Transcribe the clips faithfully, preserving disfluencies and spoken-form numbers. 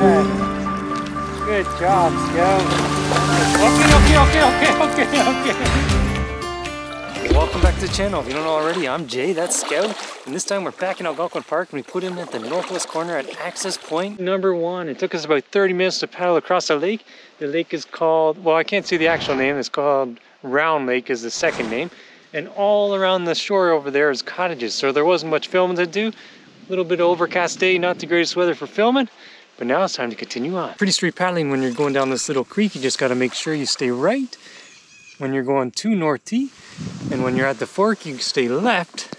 Okay. Good job, Scout. Okay, okay, okay, okay, okay, okay. Welcome back to the channel. If you don't know already, I'm Jay, that's Scout. And this time we're back in Algonquin Park and we put in at the northwest corner at access point number one. It took us about thirty minutes to paddle across the lake. The lake is called, well, I can't see the actual name. It's called Round Lake is the second name. And all around the shore over there is cottages. So there wasn't much filming to do. A little bit of overcast day, not the greatest weather for filming, but now it's time to continue on. Pretty straight paddling when you're going down this little creek. You just got to make sure you stay right when you're going to North Tea. And when you're at the fork, you stay left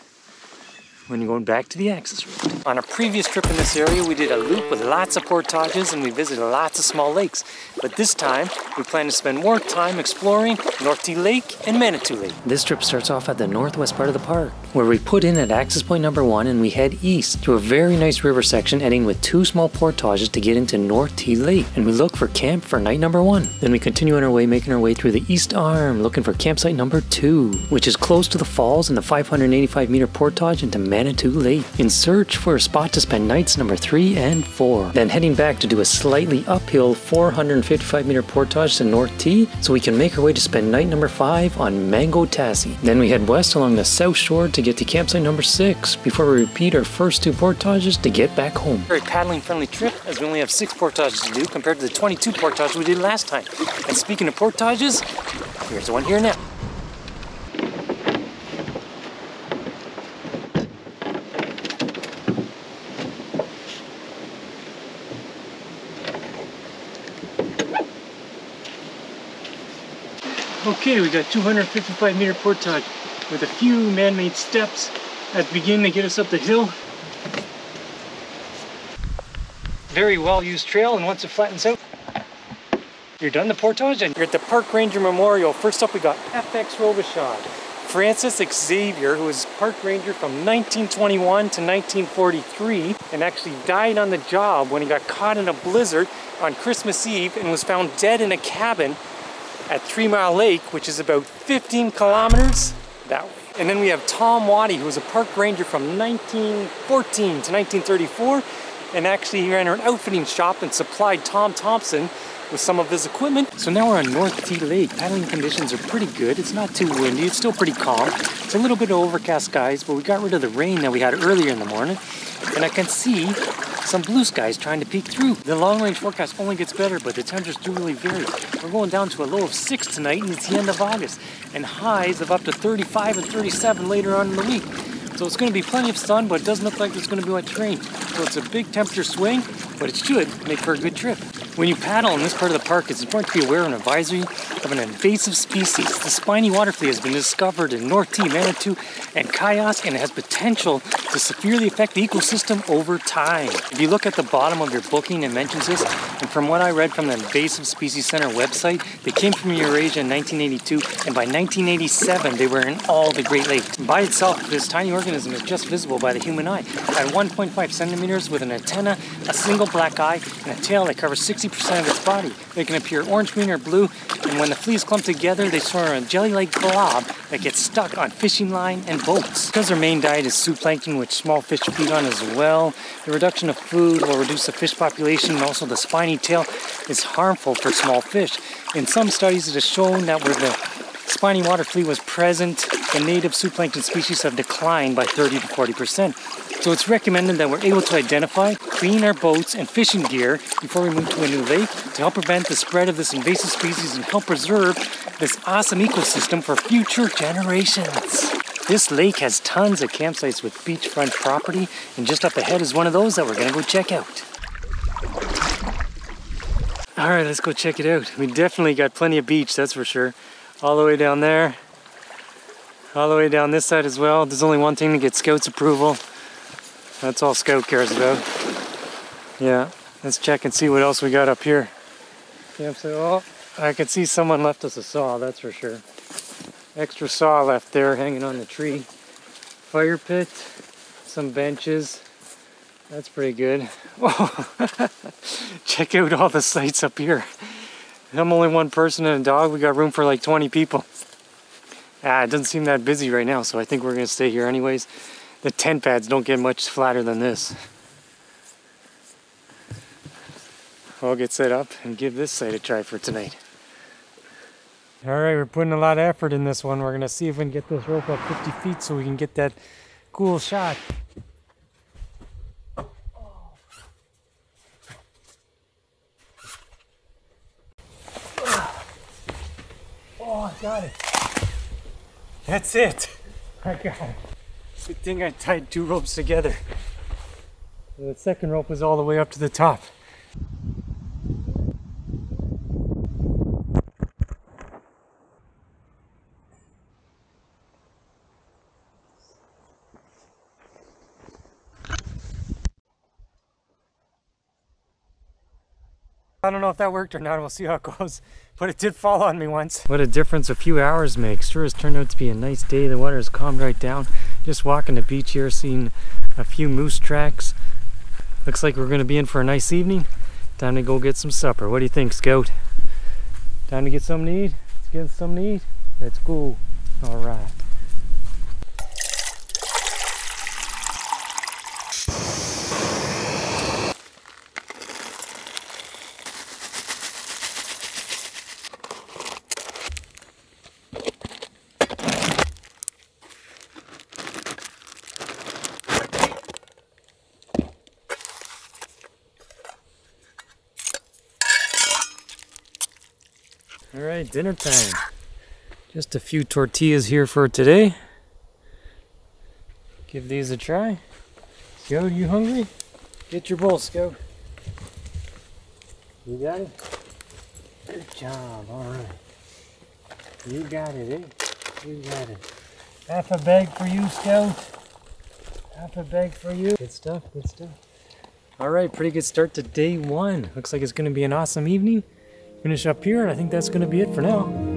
when you're going back to the access road. On a previous trip in this area, we did a loop with lots of portages and we visited lots of small lakes. But this time, we plan to spend more time exploring North Tea Lake and Manitou Lake. This trip starts off at the northwest part of the park, where we put in at access point number one and we head east to a very nice river section ending with two small portages to get into North Tea Lake. And we look for camp for night number one. Then we continue on our way, making our way through the east arm, looking for campsite number two, which is close to the falls and the five hundred eighty-five meter portage into Manitou Lake. Manitou Lake in search for a spot to spend nights number three and four. Then heading back to do a slightly uphill four hundred fifty-five meter portage to North Tea so we can make our way to spend night number five on Mangotassi. Then we head west along the south shore to get to campsite number six before we repeat our first two portages to get back home. Very paddling friendly trip as we only have six portages to do compared to the twenty-two portages we did last time. And speaking of portages, here's one here now. Okay, we got two hundred fifty-five meter portage with a few man-made steps at the beginning to get us up the hill. Very well-used trail, and once it flattens out, you're done the portage and you're at the Park Ranger Memorial. First up, we got F X Robichon, Francis Xavier, who was park ranger from nineteen twenty-one to nineteen forty-three and actually died on the job when he got caught in a blizzard on Christmas Eve and was found dead in a cabin at Three Mile Lake, which is about fifteen kilometers that way. And then we have Tom Waddy, who was a park ranger from nineteen fourteen to nineteen thirty-four, and actually he ran an outfitting shop and supplied Tom Thompson with some of his equipment. So now we're on North Tea Lake. Paddling conditions are pretty good. It's not too windy, it's still pretty calm. It's a little bit of overcast skies, but we got rid of the rain that we had earlier in the morning, and I can see some blue skies trying to peek through. The long range forecast only gets better, but the temperatures do really vary. We're going down to a low of six tonight, and it's the end of August, and highs of up to thirty-five and thirty-seven later on in the week. So it's going to be plenty of sun, but it doesn't look like there's going to be much rain. So it's a big temperature swing, but it should make for a good trip. When you paddle in this part of the park, it's important to be aware of an advisory of an invasive species. The spiny water flea has been discovered in North Tea, Manitou, and Kayos, and it has potential to severely affect the ecosystem over time. If you look at the bottom of your booking, it mentions this, and from what I read from the Invasive Species Center website, they came from Eurasia in nineteen eighty-two, and by nineteen eighty-seven, they were in all the Great Lakes. By itself, this tiny organism is just visible by the human eye. At one point five centimeters with an antenna, a single black eye, and a tail that covers sixty percent of its body. They can appear orange, green, or blue, and when the fleas clump together, they form a jelly-like blob that gets stuck on fishing line and boats. Because their main diet is zooplankton, which small fish feed on as well, the reduction of food will reduce the fish population, and also the spiny tail is harmful for small fish. In some studies, it is shown that where the spiny water flea was present, the native zooplankton species have declined by thirty to forty percent. So it's recommended that we're able to identify, clean our boats and fishing gear before we move to a new lake to help prevent the spread of this invasive species and help preserve this awesome ecosystem for future generations. This lake has tons of campsites with beachfront property, and just up ahead is one of those that we're gonna go check out. All right, let's go check it out. We definitely got plenty of beach, that's for sure. All the way down there, all the way down this side as well. There's only one thing to get Scout's approval. That's all Scout cares about. Yeah, let's check and see what else we got up here. Yep, so, oh, I can see someone left us a saw, that's for sure. Extra saw left there hanging on the tree. Fire pit, some benches. That's pretty good. Whoa. Check out all the sites up here. I'm only one person and a dog. We got room for like twenty people. Ah, it doesn't seem that busy right now, so I think we're gonna stay here anyways. The tent pads don't get much flatter than this. I'll get set up and give this site a try for tonight. All right, we're putting a lot of effort in this one. We're gonna see if we can get this rope up fifty feet so we can get that cool shot. Oh, I got it. That's it. I got it. Good thing I tied two ropes together. The second rope was all the way up to the top. I don't know if that worked or not, we'll see how it goes, but it did fall on me once. What a difference a few hours makes. Sure has turned out to be a nice day, the water has calmed right down. Just walking the beach here, seeing a few moose tracks. Looks like we're going to be in for a nice evening. Time to go get some supper. What do you think, Scout? Time to get something to eat? Let's get something to eat. Let's go. Alright. All right, dinner time. Just a few tortillas here for today. Give these a try. Scout, you hungry? Get your bowl, Scout. You got it? Good job, all right. You got it, eh? You got it. Half a bag for you, Scout. Half a bag for you. Good stuff, good stuff. All right, pretty good start to day one. Looks like it's gonna be an awesome evening. Finish up here, and I think that's going to be it for now.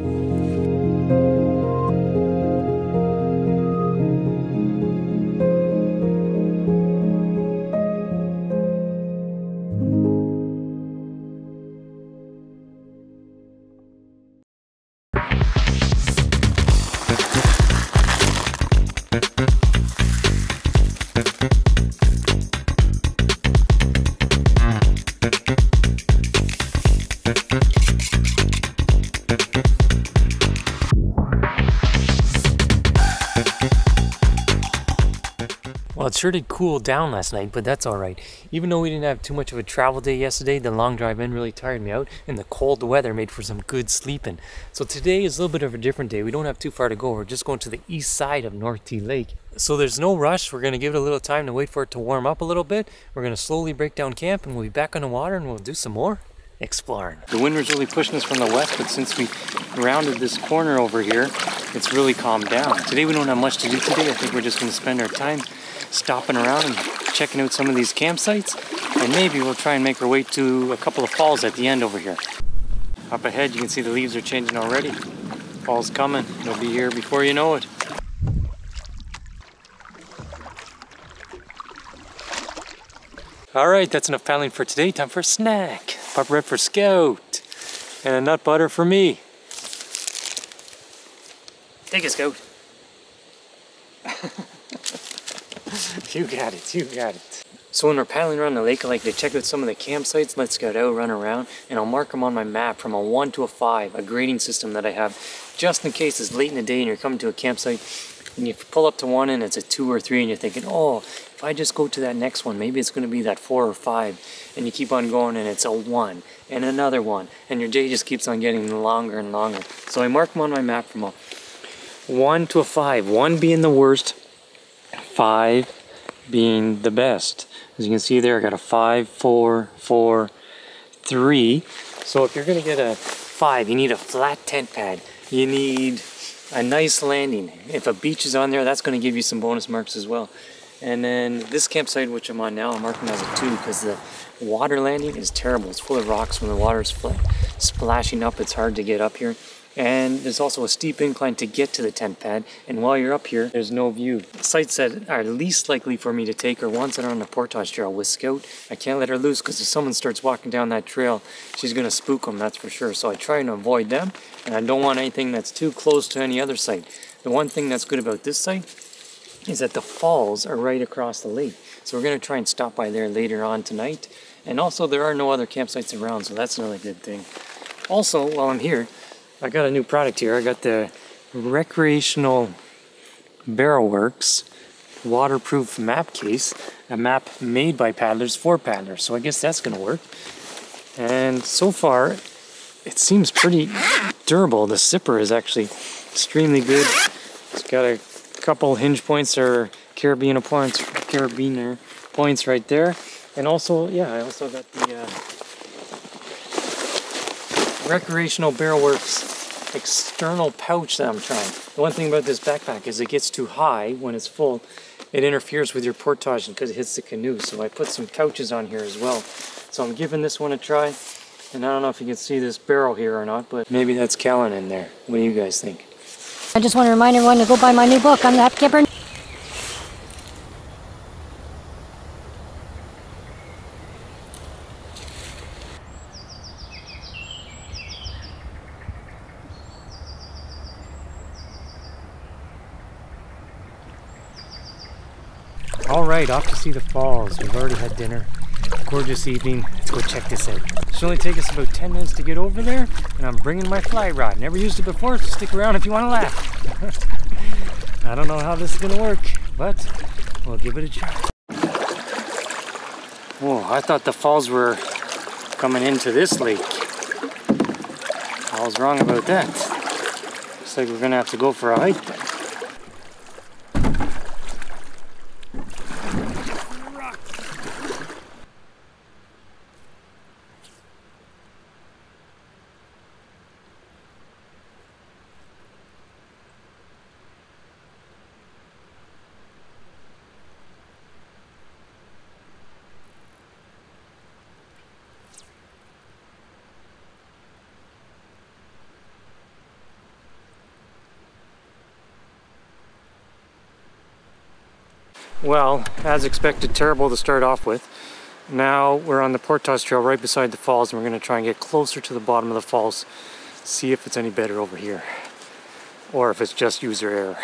Sure did cool down last night, but that's all right. Even though we didn't have too much of a travel day yesterday, the long drive in really tired me out, and the cold weather made for some good sleeping. So today is a little bit of a different day. We don't have too far to go. We're just going to the east side of North Tea Lake. So there's no rush. We're going to give it a little time to wait for it to warm up a little bit. We're going to slowly break down camp, and we'll be back on the water, and we'll do some more exploring. The wind was really pushing us from the west, but since we rounded this corner over here, it's really calmed down. Today we don't have much to do today. I think we're just going to spend our time stopping around and checking out some of these campsites, and maybe we'll try and make our way to a couple of falls at the end over here. Up ahead you can see the leaves are changing already. Fall's coming. It'll be here before you know it. Alright, that's enough paddling for today. Time for a snack. Pop bread for Scout and a nut butter for me. Take it, Scout. You got it, you got it. So when we're paddling around the lake, I like to check out some of the campsites, let Scout out, run around, and I'll mark them on my map from a one to a five, a grading system that I have, just in case it's late in the day and you're coming to a campsite, and you pull up to one and it's a two or three, and you're thinking, oh, if I just go to that next one, maybe it's gonna be that four or five, and you keep on going and it's a one, and another one, and your day just keeps on getting longer and longer. So I mark them on my map from a one to a five, one being the worst, five being the best. As you can see there, I got a five, four, four, three. So if you're gonna get a five, you need a flat tent pad. You need a nice landing. If a beach is on there, that's gonna give you some bonus marks as well. And then this campsite, which I'm on now, I'm marking as a two because the water landing is terrible. It's full of rocks. When the water's splashing up, it's hard to get up here. And there's also a steep incline to get to the tent pad, and while you're up here, there's no view. Sites that are least likely for me to take are ones that are on the portage trail. With Scout, I can't let her loose because if someone starts walking down that trail, she's going to spook them, that's for sure. So I try and avoid them, and I don't want anything that's too close to any other site. The one thing that's good about this site is that the falls are right across the lake. So we're going to try and stop by there later on tonight And also there are no other campsites around, so that's another good thing. Also, while I'm here, I got a new product here. I got the Recreational Barrel Works waterproof map case, a map made by paddlers for paddlers. So I guess that's gonna work. And so far, it seems pretty durable. The zipper is actually extremely good. It's got a couple hinge points or carabiner points, carabiner points right there. And also, yeah, I also got the uh, Recreational Barrel Works external pouch that I'm trying. The one thing about this backpack is it gets too high when it's full. It interferes with your portage because it hits the canoe. So I put some pouches on here as well. So I'm giving this one a try. And I don't know if you can see this barrel here or not, but maybe that's Callan in there. What do you guys think? I just want to remind everyone to go buy my new book. I'm Matt Gibbard. All right, off to see the falls. We've already had dinner. Gorgeous evening. Let's go check this out. It should only take us about ten minutes to get over there, and I'm bringing my fly rod. Never used it before, so stick around if you want to laugh. I don't know how this is going to work, but we'll give it a try. Oh, I thought the falls were coming into this lake. I was wrong about that. Looks like we're going to have to go for a hike then. Well, as expected, terrible to start off with. Now we're on the portage trail right beside the falls, and we're going to try and get closer to the bottom of the falls, see if it's any better over here, or if it's just user error.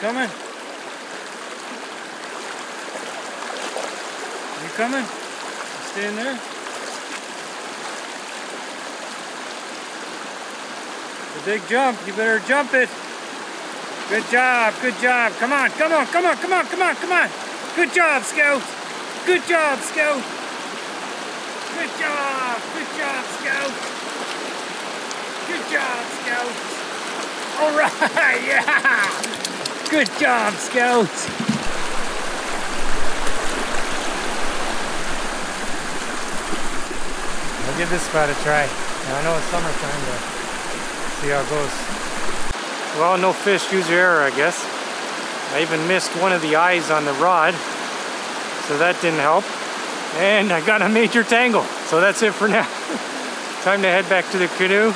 Coming? You coming? Stay in there? It's a big jump. You better jump it. Good job. Good job. Come on. Come on. Come on. Come on. Come on. Come on. Good job, Scout. Good job, Scout. Good job. Good job, Scout. Good job, Scout. All right. Yeah. Good job, Scouts! I'll give this spot a try. Now, I know it's summertime, but see how it goes. Well, no fish, user error, I guess. I even missed one of the eyes on the rod, so that didn't help. And I got a major tangle, so that's it for now. Time to head back to the canoe,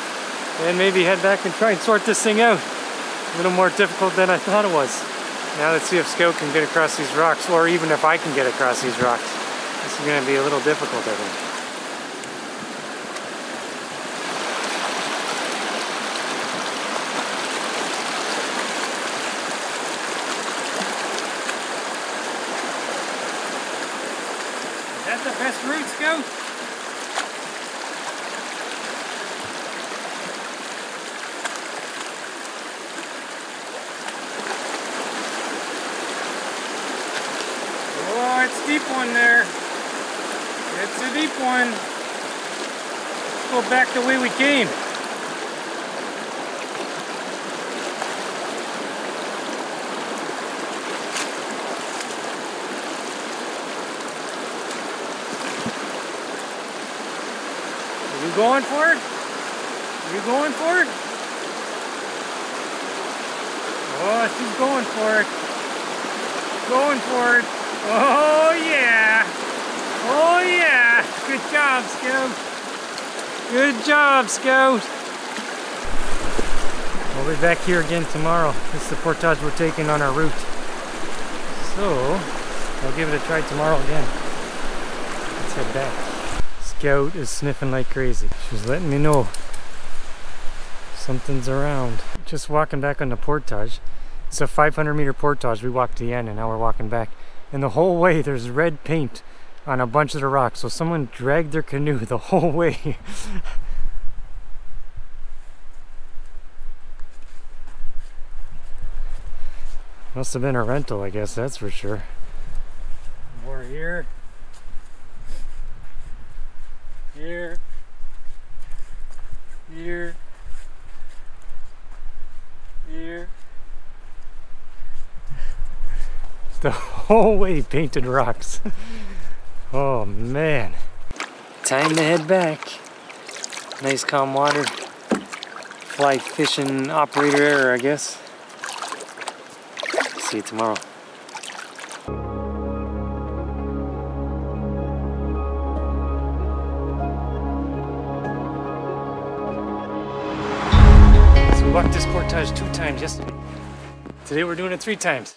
and maybe head back and try and sort this thing out. A little more difficult than I thought it was. Now let's see if Scout can get across these rocks, or even if I can get across these rocks. This is going to be a little difficult, I think. Is that the best route, Scout? One. Let's go back the way we came. Are you going for it? You going for it? Oh, she's going for it. Going for it. Oh, yeah. Oh, yeah. Good job, Scout. Good job, Scout. We'll be back here again tomorrow. This is the portage we're taking on our route. So, I'll give it a try tomorrow again. Let's head back. Scout is sniffing like crazy. She's letting me know something's around. Just walking back on the portage. It's a five hundred meter portage. We walked to the end and now we're walking back. And the whole way there's red paint on a bunch of the rocks. So someone dragged their canoe the whole way. Must have been a rental, I guess, that's for sure. More here. Here. Here. Here. The whole way painted rocks. Oh, man. Time to head back. Nice calm water. Fly fishing operator error, I guess. See you tomorrow. So we walked this portage two times yesterday. Today we're doing it three times.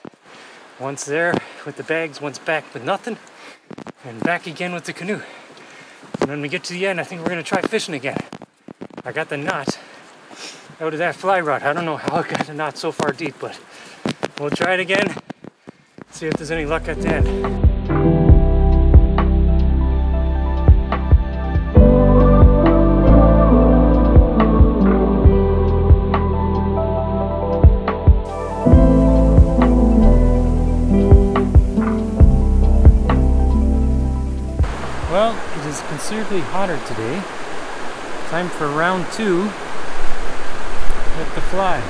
Once there with the bags, once back with nothing, and back again with the canoe. And when we get to the end, I think we're gonna try fishing again. I got the knot out of that fly rod. I don't know how I got the knot so far deep, but we'll try it again, see if there's any luck at the end. Well, it is considerably hotter today. Time for round two with the fly.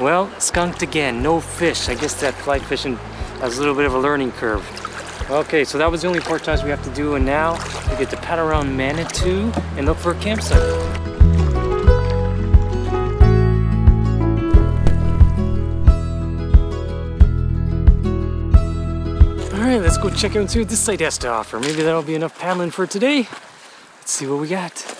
Well, skunked again, no fish. I guess that fly fishing has a little bit of a learning curve. Okay, so that was the only portage we have to do, and now we get to paddle around Manitou and look for a campsite. All right, let's go check out and see what this site has to offer. Maybe that'll be enough paddling for today. Let's see what we got.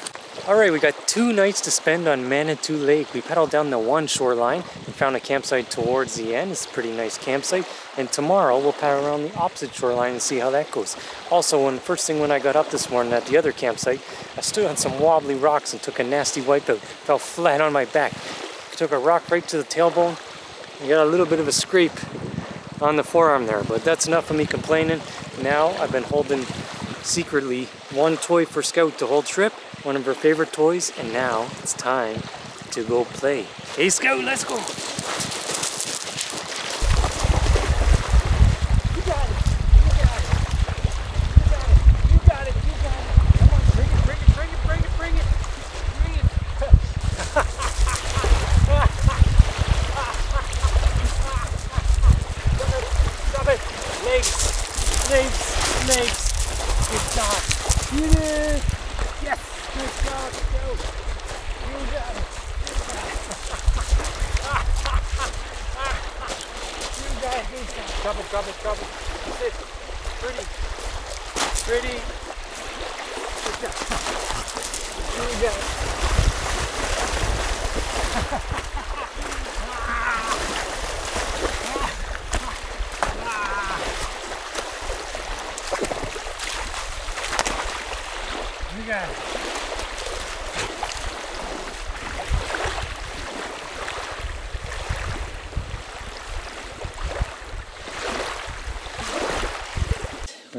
All right, we got two nights to spend on Manitou Lake. We paddled down the one shoreline and found a campsite towards the end. It's a pretty nice campsite. And tomorrow we'll paddle around the opposite shoreline and see how that goes. Also, when first thing when I got up this morning at the other campsite, I stood on some wobbly rocks and took a nasty wipeout. Fell flat on my back. Took a rock right to the tailbone. I got a little bit of a scrape on the forearm there, but that's enough of me complaining. Now I've been holding secretly one toy for Scout the whole trip. One of her favorite toys, and now it's time to go play. Hey Scout, let's go! You got it! You got it! You got it! You got it! You got it! Come on, bring it, bring it, bring it, bring it, bring it! Bring it! Stop it! Stop it! Legs! Legs! Legs! Good job! You did it! Yes! Good job, Scout! You got it! You got it! You got it! You got it! Drop it, drop it, drop it! That's it! Pretty! Pretty! Good job! You got it! You got it!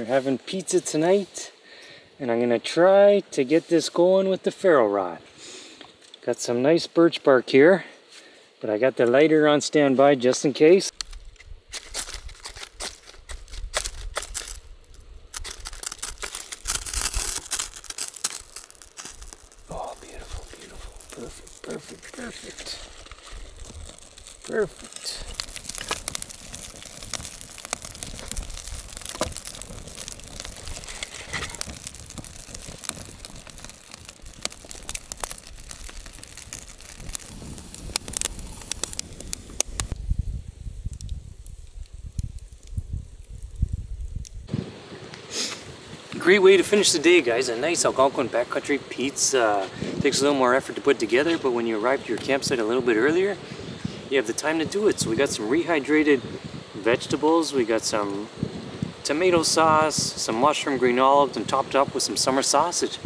We're having pizza tonight, and I'm gonna try to get this going with the ferro rod. Got some nice birch bark here, but I got the lighter on standby just in case. Oh, beautiful, beautiful, perfect, perfect, perfect, perfect. Great way to finish the day, guys. A nice Algonquin backcountry pizza. Takes a little more effort to put together, but when you arrive to your campsite a little bit earlier, you have the time to do it. So we got some rehydrated vegetables, we got some tomato sauce, some mushroom green olives, and topped up with some summer sausage.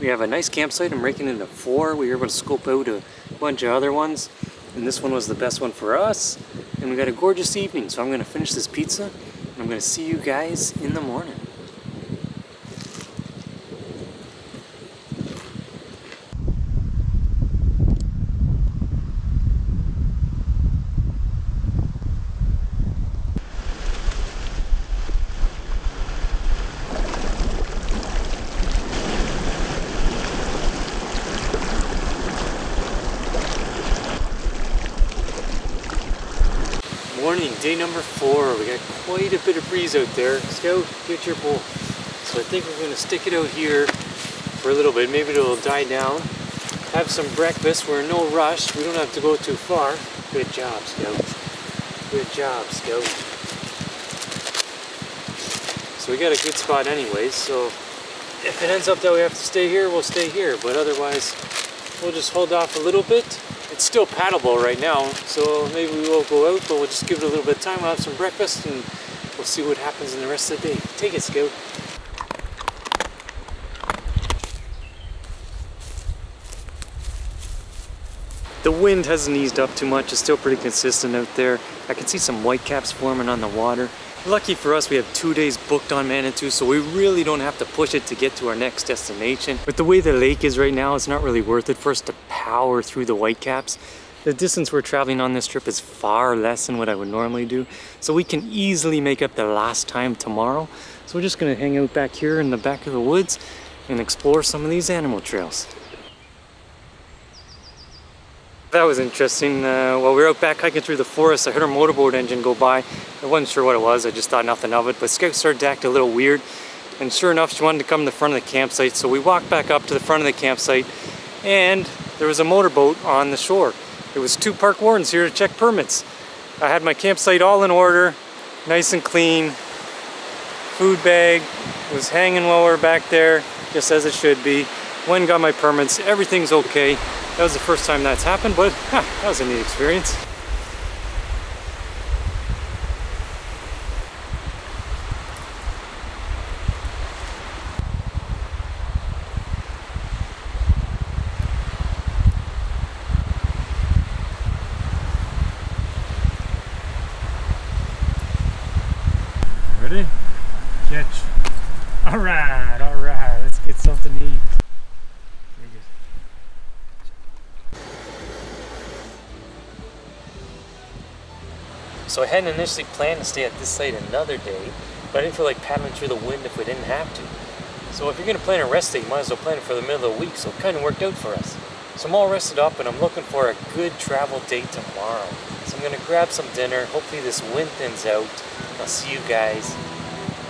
We have a nice campsite. I'm breaking it into four. We were able to scope out a bunch of other ones, and this one was the best one for us. And we got a gorgeous evening. So I'm gonna finish this pizza, and I'm gonna see you guys in the morning. Day number four, we got quite a bit of breeze out there. Scout, get your pole. So I think we're going to stick it out here for a little bit. Maybe it'll die down. Have some breakfast. We're in no rush. We don't have to go too far. Good job, Scout. Good job, Scout. So we got a good spot anyways. So if it ends up that we have to stay here, we'll stay here. But otherwise, we'll just hold off a little bit. It's still paddleable right now, so maybe we won't go out, but we'll just give it a little bit of time. We'll have some breakfast, and we'll see what happens in the rest of the day. Take it, Scout. The wind hasn't eased up too much. It's still pretty consistent out there. I can see some whitecaps forming on the water. Lucky for us, we have two days booked on Manitou, so we really don't have to push it to get to our next destination. With the way the lake is right now, it's not really worth it for us to power through the whitecaps. The distance we're traveling on this trip is far less than what I would normally do, so we can easily make up the last time tomorrow. So we're just gonna hang out back here in the back of the woods and explore some of these animal trails. That was interesting. Uh, while we were out back hiking through the forest, I heard a motorboat engine go by. I wasn't sure what it was, I just thought nothing of it, but Scout started to act a little weird, and sure enough, she wanted to come to the front of the campsite, so we walked back up to the front of the campsite, and there was a motorboat on the shore. It was two park wardens here to check permits. I had my campsite all in order, nice and clean, food bag, was hanging lower back there, just as it should be. When got my permits, everything's okay. That was the first time that's happened, but huh, that was a neat experience. Ready? Catch. All right, all right, let's get something to eat. So I hadn't initially planned to stay at this site another day, but I didn't feel like paddling through the wind if we didn't have to. So if you're going to plan a rest day, you might as well plan it for the middle of the week, so it kind of worked out for us. So I'm all rested up and I'm looking for a good travel day tomorrow. So I'm going to grab some dinner, hopefully this wind thins out, and I'll see you guys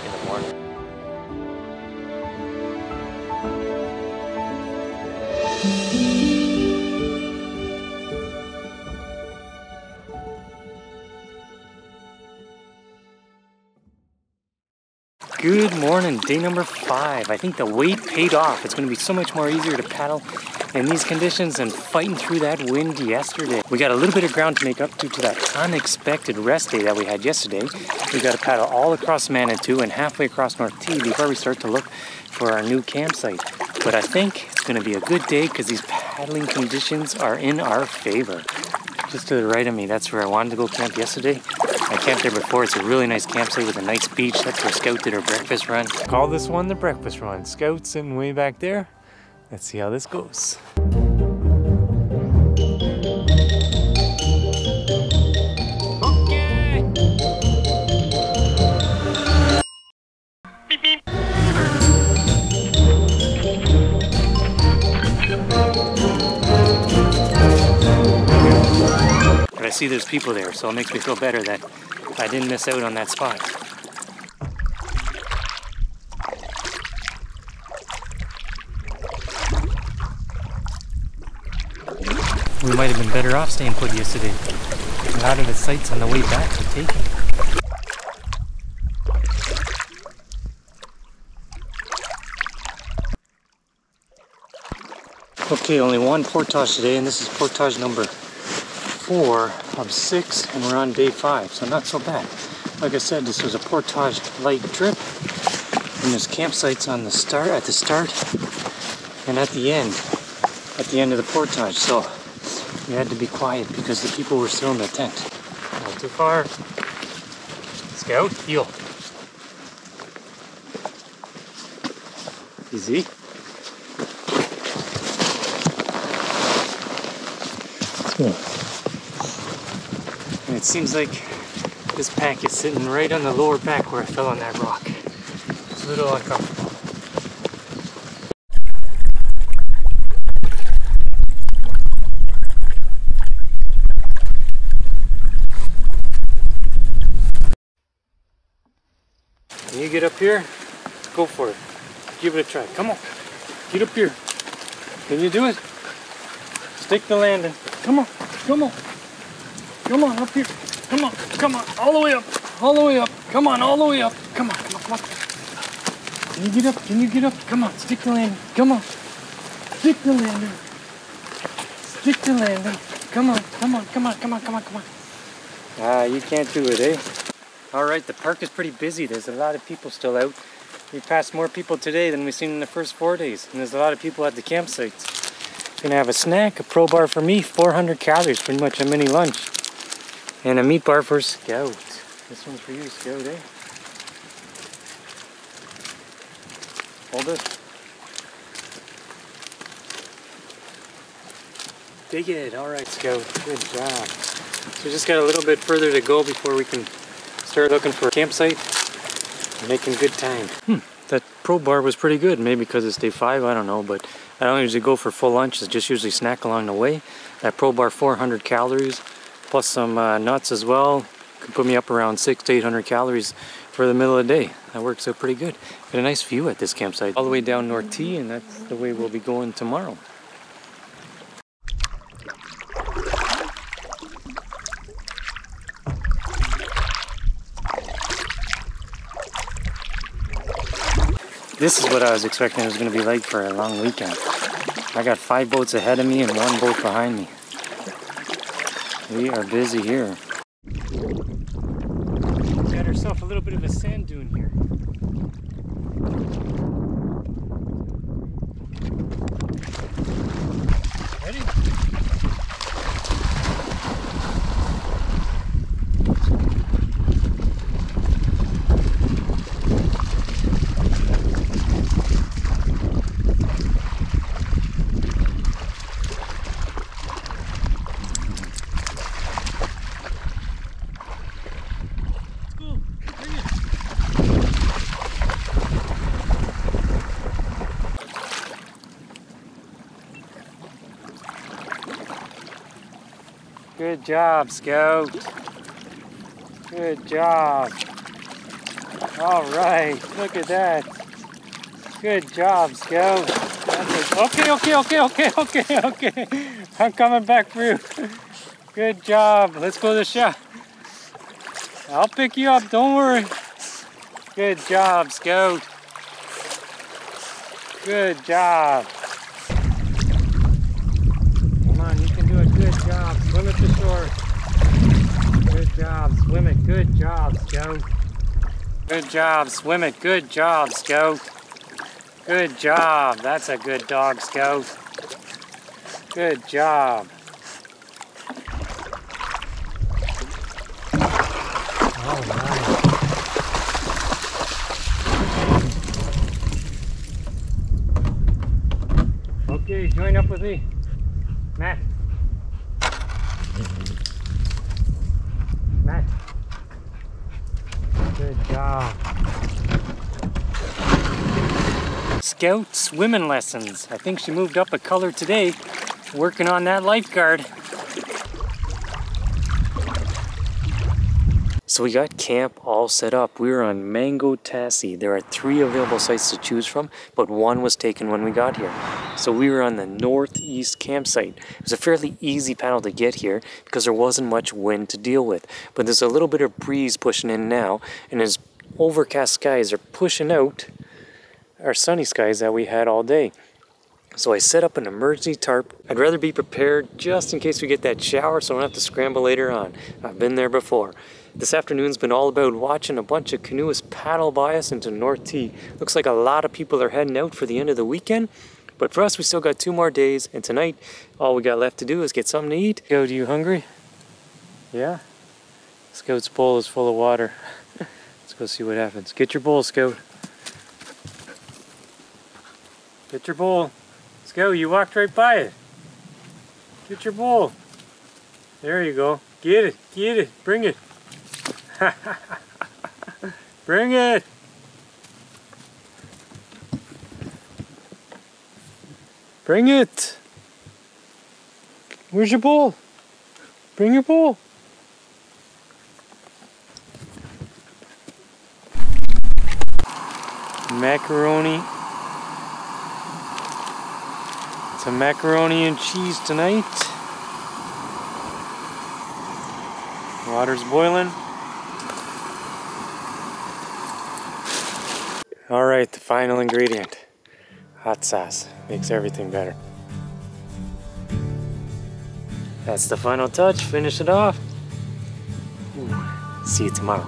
in the morning. Good morning, day number five. I think the wait paid off. It's gonna be so much more easier to paddle in these conditions than fighting through that wind yesterday. We got a little bit of ground to make up due to that unexpected rest day that we had yesterday. We got to paddle all across Manitou and halfway across North Tea before we start to look for our new campsite. But I think it's gonna be a good day because these paddling conditions are in our favor. Just to the right of me, that's where I wanted to go camp yesterday. I camped there before. It's a really nice campsite with a nice beach. That's where Scout did her breakfast run. Call this one the breakfast run. Scout's sitting way back there. Let's see how this goes. I see there's people there, so it makes me feel better that I didn't miss out on that spot. We might have been better off staying put yesterday. A lot of the sights on the way back were taken. Okay, only one portage today, and this is portage number four of six, and we're on day five, so not so bad. Like I said, this was a portage light trip, and there's campsites on the start, at the start, and at the end, at the end of the portage. So we had to be quiet because the people were still in the tent. Not too far. Scout, heel. Easy. Cool. It seems like this pack is sitting right on the lower back where I fell on that rock. It's a little uncomfortable. Can you get up here? Go for it. Give it a try. Come on. Get up here. Can you do it? Stick the landing. Come on. Come on. Come on, up here. Come on, come on, all the way up, all the way up. Come on, all the way up. Come on, come on, come on. Can you get up? Can you get up? Come on, stick the landing. Come on. Stick the landing. Stick the landing. Come on, come on, come on, come on, come on, come on. Ah, you can't do it, eh? All right, the park is pretty busy. There's a lot of people still out. We passed more people today than we've seen in the first four days. And there's a lot of people at the campsites. Gonna have a snack, a pro bar for me, four hundred calories, pretty much a mini lunch. And a meat bar for Scout. This one's for you, Scout, eh? Hold this. Dig it. All right, Scout. Good job. So we just got a little bit further to go before we can start looking for a campsite. We're making good time. Hmm. That pro bar was pretty good. Maybe because it's day five, I don't know. But I don't usually go for full lunch. It's just usually snack along the way. That pro bar, four hundred calories. Plus some uh, nuts as well. Could put me up around six to eight hundred calories for the middle of the day. That works out pretty good. Got a nice view at this campsite. All the way down North Tea, and that's the way we'll be going tomorrow. This is what I was expecting it was going to be like for a long weekend. I got five boats ahead of me and one boat behind me. We are busy here. We've got ourselves a little bit of a sand dune here. Ready? Good job, Scout. Good job. All right, look at that. Good job, Scout. Okay, okay, okay, okay, okay, okay. I'm coming back for you. Good job. Let's go to the shop. I'll pick you up, don't worry. Good job, Scout. Good job. Swim it to shore. Good job, swim it. Good job, Scout. Good job, swim it. Good job, Scout. Good job. That's a good dog, Scout. Good job. All right. Okay, join up with me, Matt. Matt. Good job. Scout swimming lessons. I think she moved up a color today, working on that lifeguard. So we got camp all set up. We were on Mangotassi. There are three available sites to choose from, but one was taken when we got here. So we were on the northeast campsite. It was a fairly easy paddle to get here because there wasn't much wind to deal with. But there's a little bit of breeze pushing in now, and as overcast skies are pushing out our sunny skies that we had all day. So I set up an emergency tarp. I'd rather be prepared just in case we get that shower so I don't have to scramble later on. I've been there before. This afternoon's been all about watching a bunch of canoeists paddle by us into North Tea. Looks like a lot of people are heading out for the end of the weekend, but for us we still got two more days, and tonight all we got left to do is get something to eat. Scout, are you hungry? Yeah? Scout's bowl is full of water. Let's go see what happens. Get your bowl, Scout. Get your bowl. Scout, you walked right by it. Get your bowl. There you go. Get it, get it, bring it. Bring it! Bring it! Where's your bowl? Bring your bowl! Macaroni. It's a macaroni and cheese tonight. Water's boiling. All right, the final ingredient, hot sauce, makes everything better. That's the final touch, finish it off. Ooh. See you tomorrow.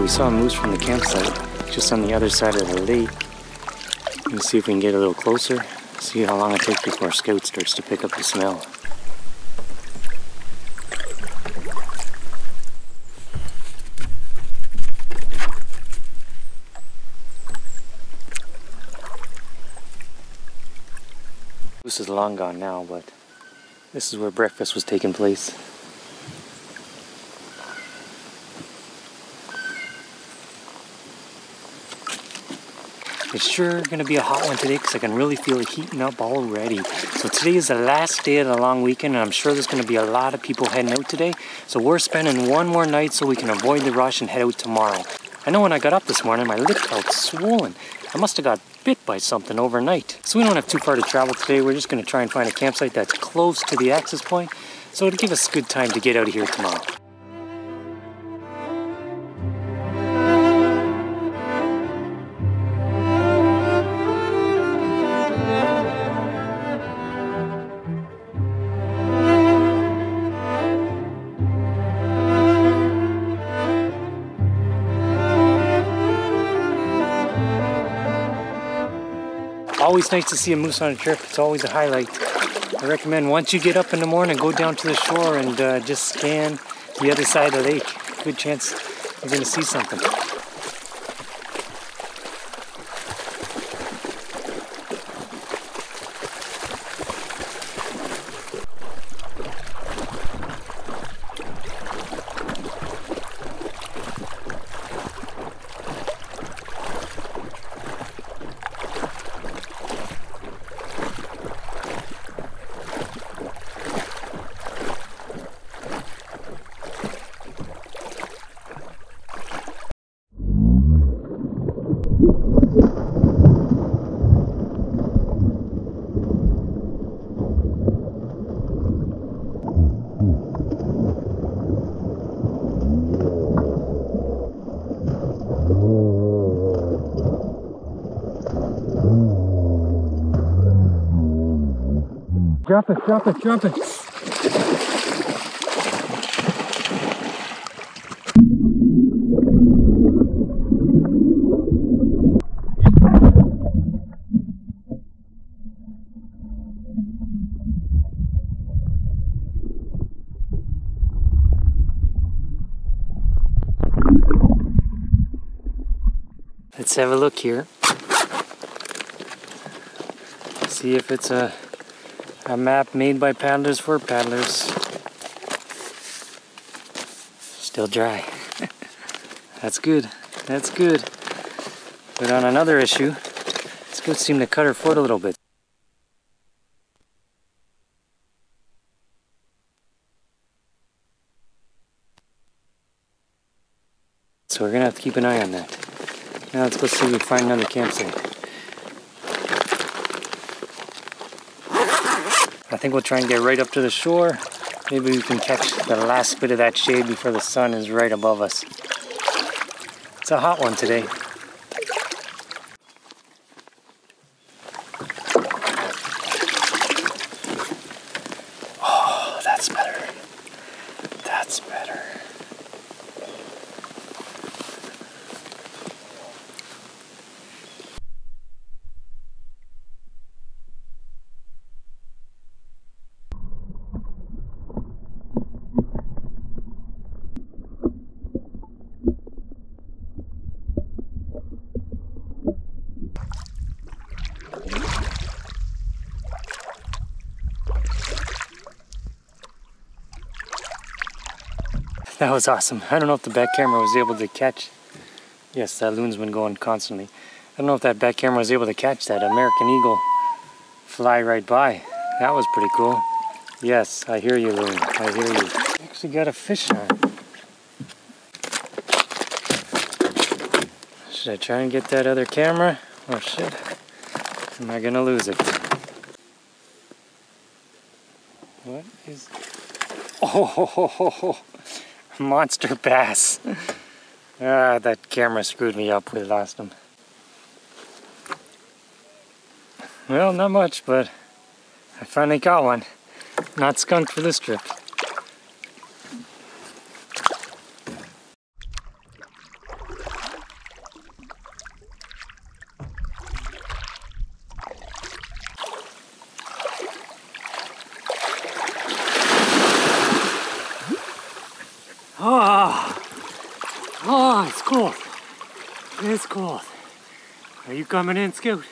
We saw him loose from the campsite, just on the other side of the lake. Let's see if we can get a little closer, see how long it takes before Scout starts to pick up the smell. Moose is long gone now, but this is where breakfast was taking place. It's sure going to be a hot one today because I can really feel it heating up already. So today is the last day of the long weekend, and I'm sure there's going to be a lot of people heading out today. So we're spending one more night so we can avoid the rush and head out tomorrow. I know when I got up this morning, my lip felt swollen. I must have got bit by something overnight. So we don't have too far to travel today. We're just going to try and find a campsite that's close to the access point. So it'll give us good time to get out of here tomorrow. Always nice to see a moose on a trip. It's always a highlight. I recommend once you get up in the morning, go down to the shore and uh, just scan the other side of the lake. Good chance you're going to see something. Drop it, drop it, drop it. Let's have a look here. See if it's a A map made by paddlers for paddlers. Still dry. That's good. That's good. But on another issue, this goat seemed to cut her foot a little bit. So we're gonna have to keep an eye on that. Now let's go see if we find another campsite. I think we'll try and get right up to the shore. Maybe we can catch the last bit of that shade before the sun is right above us. It's a hot one today. Oh, that's better. That's better. That was awesome. I don't know if the back camera was able to catch. Yes, that loon's been going constantly. I don't know if that back camera was able to catch that American Eagle fly right by. That was pretty cool. Yes, I hear you, loon. I hear you. Actually got a fish on. Should I try and get that other camera? Or should I? Am I gonna lose it? What is... Oh, ho, ho, ho, ho. Monster bass. Ah, that camera screwed me up. We lost him. Well, not much, but I finally got one. Not skunked for this trip. It's cold. Are you coming in, Scout?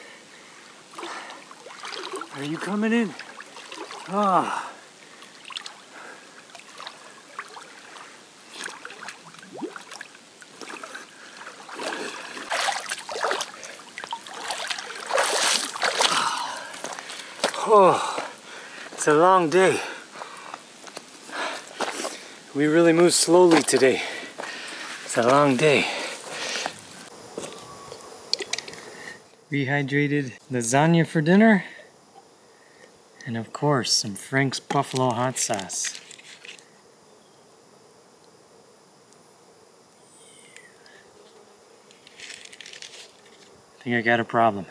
Are you coming in? Ah. Oh, it's a long day. We really moved slowly today. It's a long day. Rehydrated lasagna for dinner, and of course some Frank's Buffalo hot sauce. I think I got a problem.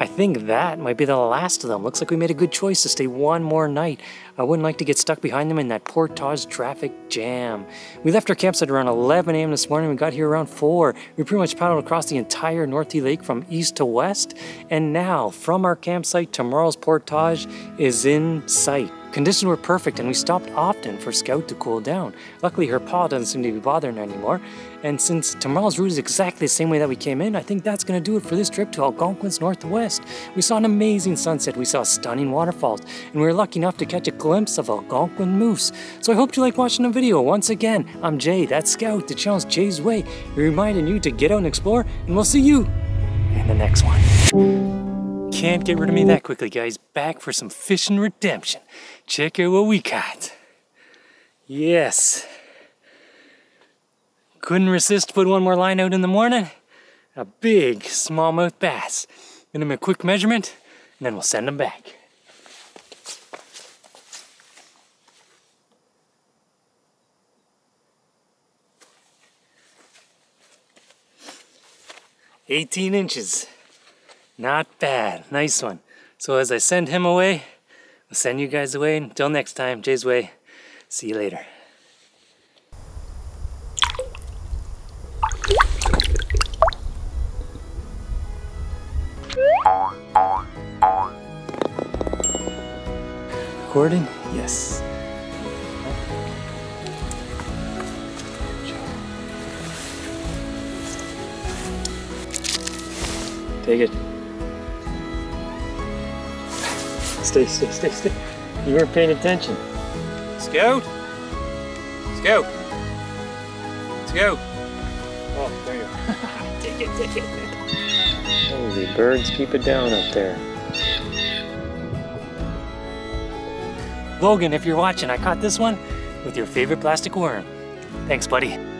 I think that might be the last of them. Looks like we made a good choice to stay one more night. I wouldn't like to get stuck behind them in that Portage traffic jam. We left our campsite around eleven A M this morning. We got here around four. We pretty much paddled across the entire North Tea Lake from east to west. And now, from our campsite, tomorrow's Portage is in sight. Conditions were perfect and we stopped often for Scout to cool down. Luckily her paw doesn't seem to be bothering her anymore, and since tomorrow's route is exactly the same way that we came in, I think that's going to do it for this trip to Algonquin's Northwest. We saw an amazing sunset, we saw stunning waterfalls, and we were lucky enough to catch a glimpse of Algonquin moose. So I hope you like watching the video. Once again, I'm Jay, that's Scout, the channel's Jay's Way, reminding you to get out and explore, and we'll see you in the next one. Can't get rid of me that quickly, guys. Back for some fishing redemption. Check out what we caught. Yes. Couldn't resist putting one more line out in the morning. A big smallmouth bass. Get him a quick measurement, and then we'll send him back. eighteen inches. Not bad. Nice one. So as I send him away, I'll send you guys away. Until next time, Jay's Way. See you later. Recording? Yes. Take it. Stay, stay, stay, stay. You weren't paying attention. Scout! Scout! Scout! Oh, there you go. Take it, take it. Holy birds, keep it down up there. Logan, if you're watching, I caught this one with your favorite plastic worm. Thanks, buddy.